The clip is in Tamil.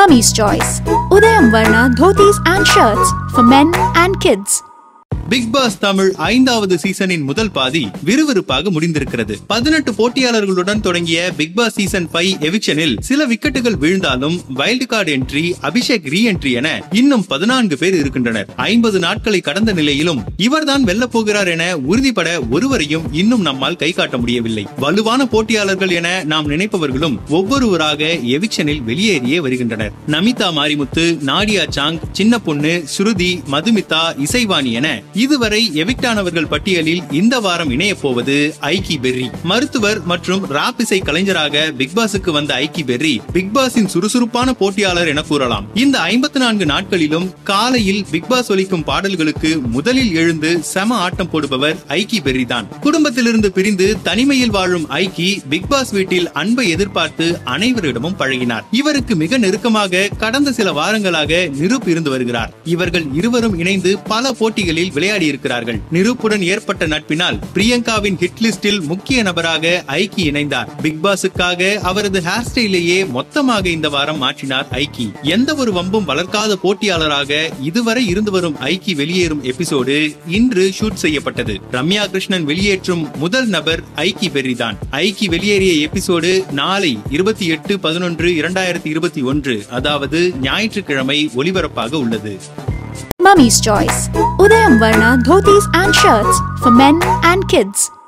Mommy's Choice. Udayam Varna dhotis and shirts for men and kids. Bigg Boss Tamil 5வது சீசனின் முதல் பாதி விறுவிறுப்பாக முடிந்திருக்கிறது. 18 போட்டியாளர்களுடன் தொடங்கிய பிக் பாஸ் சீசன் 5 எவிக்ஷனில் சில விக்கெட்டுகள் வீழ்ந்தாலும் wild card entry, Abhishek re entry என இன்னும் 14 பேர் இருக்கின்றனர். 50 நாட்களை கடந்த நிலையிலும் இவர்தான் வெல்லப் போகிறார் என உறுதிபட ஒருவரையும் இன்னும் நம்மால் கை காட்ட முடியவில்லை. வலுவான போட்டியாளர்கள் என நாம் நினைப்பவர்களும் ஒவ்வொருவராக எவிக்ஷனில் வெளியேறியே வருகின்றனர். நமிதா மாரிமுத்து, நாடியா சாங், சின்ன பொண்ணு, ஸ்ருதி, மதுமிதா, இசைவாணி என இதுவரை எவிக்டானவர்கள் பட்டியலில் இந்த வாரம் இணைய போவது ஐக்கி பெர்ரி. மருத்துவர் மற்றும் ராப் இசை கலைஞராக பிக்பாஸுக்கு வந்த ஐக்கி பெர்ரி பிக்பாஸின் சுறுசுறுப்பான போட்டியாளர் என கூறலாம். இந்த 54 நாட்களிலும் காலையில் பிக்பாஸ் ஒலிக்கும் பாடல்களுக்கு முதலில் எழுந்து சம ஆட்டம் போடுபவர் ஐக்கி பெர்ரி தான். குடும்பத்திலிருந்து பிரிந்து தனிமையில் வாழும் ஐக்கி பிக்பாஸ் வீட்டில் அன்பை எதிர்பார்த்து அனைவரிடமும் பழகினார். இவருக்கு மிக நெருக்கமாக கடந்த சில வாரங்களாக நிரூப் இருந்து வருகிறார். இவர்கள் இருவரும் இணைந்து பல போட்டிகளில் விளையாடி இருக்கிறார்கள். நிரூப்புடன் ஏற்பட்ட நட்பினால் பிரியங்காவின் ஹிட் லிஸ்டில் முக்கிய நபராக ஐக்கி இணைந்தார். பிக் பாஸுக்காக அவரது ஹேர் ஸ்டைலையே மொத்தமாக இந்த வாரம் மாற்றினார் ஐக்கி. எந்த ஒரு வம்பும் வளர்க்காத போட்டியாளராக இதுவரை இருந்து வரும் ஐக்கி வெளியேறும் எபிசோடு இன்று ஷூட் செய்யப்பட்டது. ரம்யா கிருஷ்ணன் வெளியேற்றும் முதல் நபர் ஐக்கி பெர்ரி தான். ஐக்கி வெளியேறிய எபிசோடு நாளை 28/11/2021 அதாவது ஞாயிற்றுக்கிழமை ஒலிபரப்பாக உள்ளது. Mommy's Choice. Udayam Varna dhotis and shirts for men and kids.